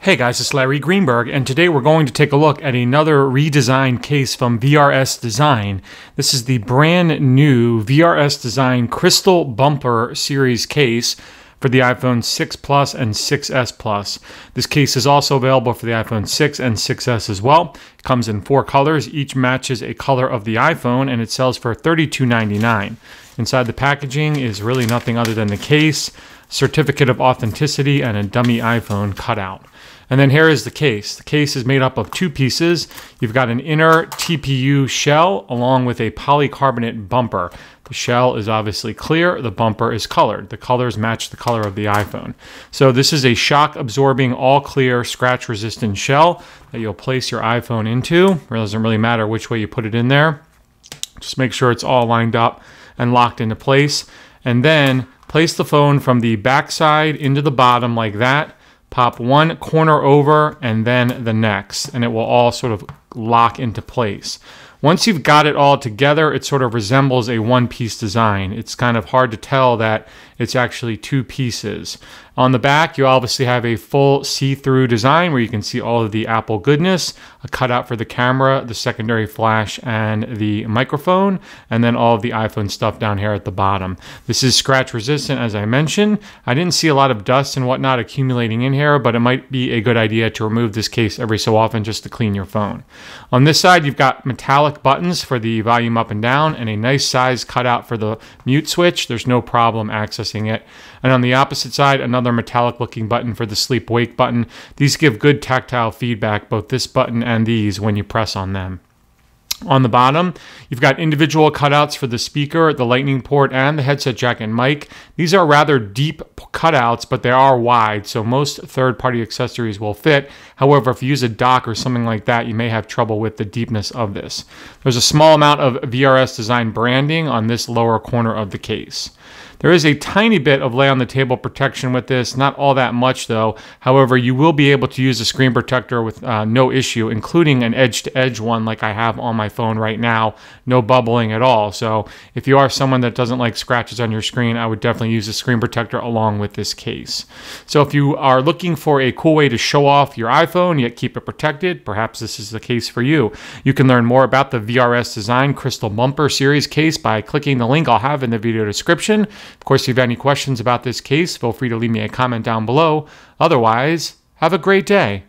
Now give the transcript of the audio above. Hey guys, it's Larry Greenberg, and today we're going to take a look at another redesigned case from VRS Design. This is the brand new VRS Design Crystal Bumper Series case for the iPhone 6 Plus and 6S Plus. This case is also available for the iPhone 6 and 6S as well. It comes in 4 colors, each matches a color of the iPhone, and it sells for $32.99. Inside the packaging is really nothing other than the case, certificate of authenticity, and a dummy iPhone cutout. And then here is the case. The case is made up of 2 pieces. You've got an inner TPU shell along with a polycarbonate bumper. The shell is obviously clear. The bumper is colored. The colors match the color of the iPhone. So this is a shock-absorbing, all-clear, scratch-resistant shell that you'll place your iPhone into. It doesn't really matter which way you put it in there. Just make sure it's all lined up and locked into place. And then place the phone from the backside into the bottom like that. Pop one corner over and then the next, and it will all sort of lock into place. Once you've got it all together, it sort of resembles a one-piece design. It's kind of hard to tell that it's actually 2 pieces. On the back, you obviously have a full see-through design where you can see all of the Apple goodness, a cutout for the camera, the secondary flash, and the microphone, and then all of the iPhone stuff down here at the bottom. This is scratch-resistant, as I mentioned. I didn't see a lot of dust and whatnot accumulating in here, but it might be a good idea to remove this case every so often just to clean your phone. On this side, you've got metallic buttons for the volume up and down and a nice size cutout for the mute switch. There's no problem accessing it. And on the opposite side, another metallic looking button for the sleep wake button. These give good tactile feedback, both this button and these, when you press on them. On the bottom, you've got individual cutouts for the speaker, the lightning port, and the headset jack and mic. These are rather deep cutouts, but they are wide, so most third-party accessories will fit. However, if you use a dock or something like that, you may have trouble with the deepness of this. There's a small amount of VRS Design branding on this lower corner of the case. There is a tiny bit of lay-on-the-table protection with this, not all that much though. However, you will be able to use a screen protector with no issue, including an edge-to-edge one like I have on my phone right now. No bubbling at all. So if you are someone that doesn't like scratches on your screen, I would definitely use a screen protector along with this case. So if you are looking for a cool way to show off your iPhone yet keep it protected, perhaps this is the case for you. You can learn more about the VRS Design Crystal Bumper Series case by clicking the link I'll have in the video description. Of course, if you have any questions about this case, feel free to leave me a comment down below. Otherwise, have a great day.